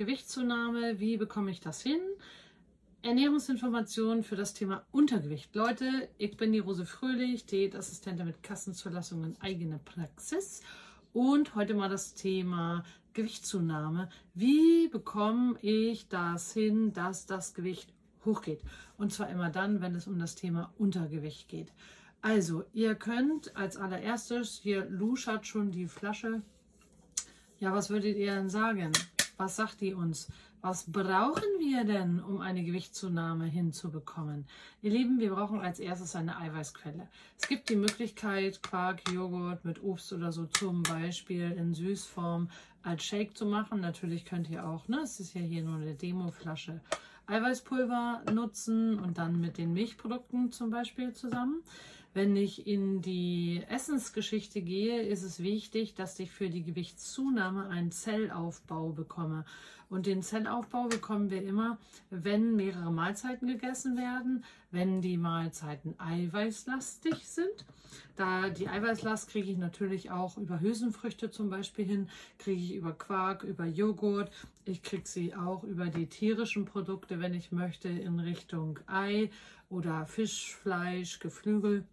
Gewichtszunahme, wie bekomme ich das hin? Ernährungsinformationen für das Thema Untergewicht. Leute, ich bin die Rose Fröhlich, Diätassistentin mit Kassenzulassung in eigener Praxis und heute mal das Thema Gewichtszunahme. Wie bekomme ich das hin, dass das Gewicht hochgeht? Und zwar immer dann, wenn es um das Thema Untergewicht geht. Also, ihr könnt als allererstes, hier luschert schon die Flasche. Ja, was würdet ihr denn sagen? Was sagt die uns? Was brauchen wir denn, um eine Gewichtszunahme hinzubekommen? Ihr Lieben, wir brauchen als erstes eine Eiweißquelle. Es gibt die Möglichkeit, Quark, Joghurt mit Obst oder so zum Beispiel in Süßform als Shake zu machen. Natürlich könnt ihr auch, ne, es ist ja hier nur eine Demoflasche, Eiweißpulver nutzen und dann mit den Milchprodukten zum Beispiel zusammen. Wenn ich in die Essensgeschichte gehe, ist es wichtig, dass ich für die Gewichtszunahme einen Zellaufbau bekomme. Und den Zellaufbau bekommen wir immer, wenn mehrere Mahlzeiten gegessen werden, wenn die Mahlzeiten eiweißlastig sind. Da die Eiweißlast kriege ich natürlich auch über Hülsenfrüchte zum Beispiel hin, kriege ich über Quark, über Joghurt. Ich kriege sie auch über die tierischen Produkte, wenn ich möchte, in Richtung Ei oder Fisch, Fleisch, Geflügel.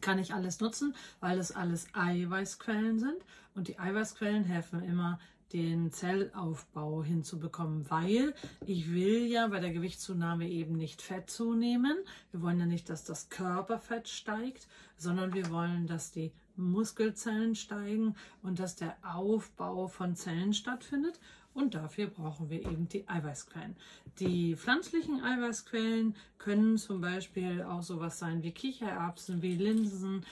Kann ich alles nutzen, weil es alles Eiweißquellen sind und die Eiweißquellen helfen immer, den Zellaufbau hinzubekommen, weil ich will ja bei der Gewichtszunahme eben nicht Fett zunehmen. Wir wollen ja nicht, dass das Körperfett steigt, sondern wir wollen, dass die Muskelzellen steigen und dass der Aufbau von Zellen stattfindet. Und dafür brauchen wir eben die Eiweißquellen. Die pflanzlichen Eiweißquellen können zum Beispiel auch sowas sein wie Kichererbsen, wie Linsen,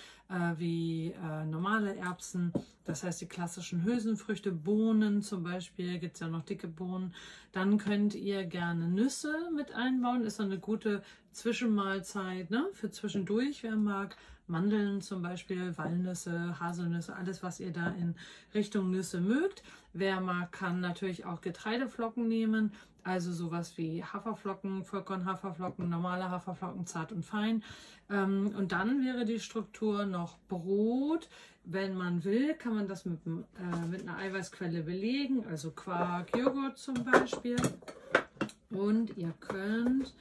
wie normale Erbsen. Das heißt die klassischen Hülsenfrüchte, Bohnen zum Beispiel, gibt es ja noch dicke Bohnen. Dann könnt ihr gerne Nüsse mit einbauen, ist so eine gute Zwischenmahlzeit, ne? Für zwischendurch, wer mag. Mandeln zum Beispiel, Walnüsse, Haselnüsse, alles was ihr da in Richtung Nüsse mögt. Wer mag, kann natürlich auch Getreideflocken nehmen, also sowas wie Haferflocken, Vollkornhaferflocken, normale Haferflocken, zart und fein. Und dann wäre die Struktur noch Brot. Wenn man will, kann man das mit einer Eiweißquelle belegen, also Quark, Joghurt zum Beispiel. Und ihr könnt,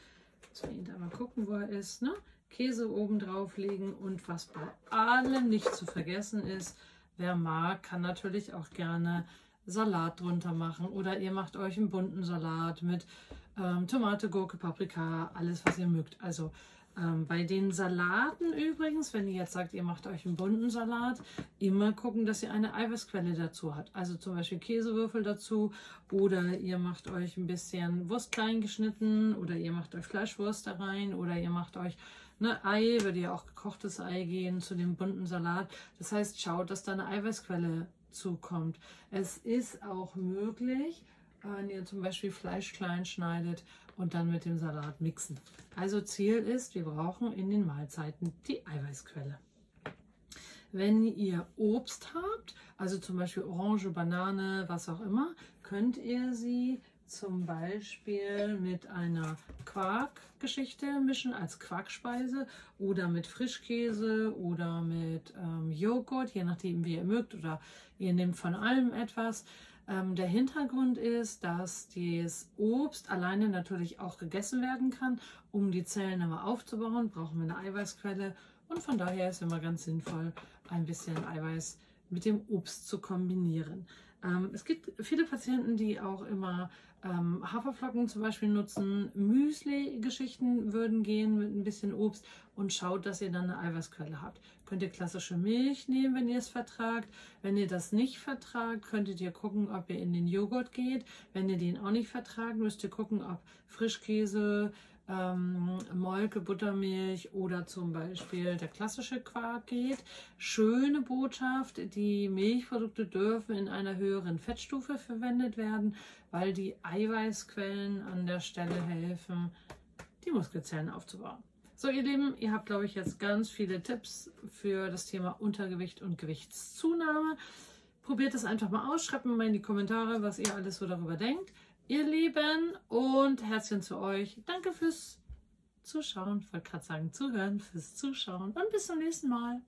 jetzt will ich ihn da mal gucken, wo er ist, ne? Käse oben drauf legen und was bei allem nicht zu vergessen ist, wer mag, kann natürlich auch gerne Salat drunter machen oder ihr macht euch einen bunten Salat mit Tomate, Gurke, Paprika, alles was ihr mögt. Also bei den Salaten übrigens, wenn ihr jetzt sagt, ihr macht euch einen bunten Salat, immer gucken, dass ihr eine Eiweißquelle dazu habt. Also zum Beispiel Käsewürfel dazu oder ihr macht euch ein bisschen Wurst klein geschnitten oder ihr macht euch Fleischwurst da rein oder ihr macht euch Ei, würde ja auch gekochtes Ei gehen zu dem bunten Salat. Das heißt, schaut, dass da eine Eiweißquelle zukommt. Es ist auch möglich, wenn ihr zum Beispiel Fleisch klein schneidet und dann mit dem Salat mixen. Also Ziel ist, wir brauchen in den Mahlzeiten die Eiweißquelle. Wenn ihr Obst habt, also zum Beispiel Orange, Banane, was auch immer, könnt ihr sie zum Beispiel mit einer Quarkgeschichte mischen als Quarkspeise oder mit Frischkäse oder mit Joghurt, je nachdem wie ihr mögt oder ihr nehmt von allem etwas. Der Hintergrund ist, dass das Obst alleine natürlich auch gegessen werden kann. Um die Zellen aber aufzubauen, brauchen wir eine Eiweißquelle und von daher ist es immer ganz sinnvoll, ein bisschen Eiweiß mit dem Obst zu kombinieren. Es gibt viele Patienten, die auch immer Haferflocken zum Beispiel nutzen, Müsli-Geschichten würden gehen mit ein bisschen Obst und schaut, dass ihr dann eine Eiweißquelle habt. Könnt ihr klassische Milch nehmen, wenn ihr es vertragt. Wenn ihr das nicht vertragt, könntet ihr gucken, ob ihr in den Joghurt geht. Wenn ihr den auch nicht vertragt, müsst ihr gucken, ob Frischkäse, Molke, Buttermilch oder zum Beispiel der klassische Quark geht. Schöne Botschaft, die Milchprodukte dürfen in einer höheren Fettstufe verwendet werden, weil die Eiweißquellen an der Stelle helfen, die Muskelzellen aufzubauen. So ihr Lieben, ihr habt glaube ich jetzt ganz viele Tipps für das Thema Untergewicht und Gewichtszunahme. Probiert es einfach mal aus, schreibt mir mal in die Kommentare, was ihr alles so darüber denkt. Ihr Lieben und Herzchen zu euch. Danke fürs Zuschauen, wollte gerade sagen Zuhören, fürs Zuschauen und bis zum nächsten Mal.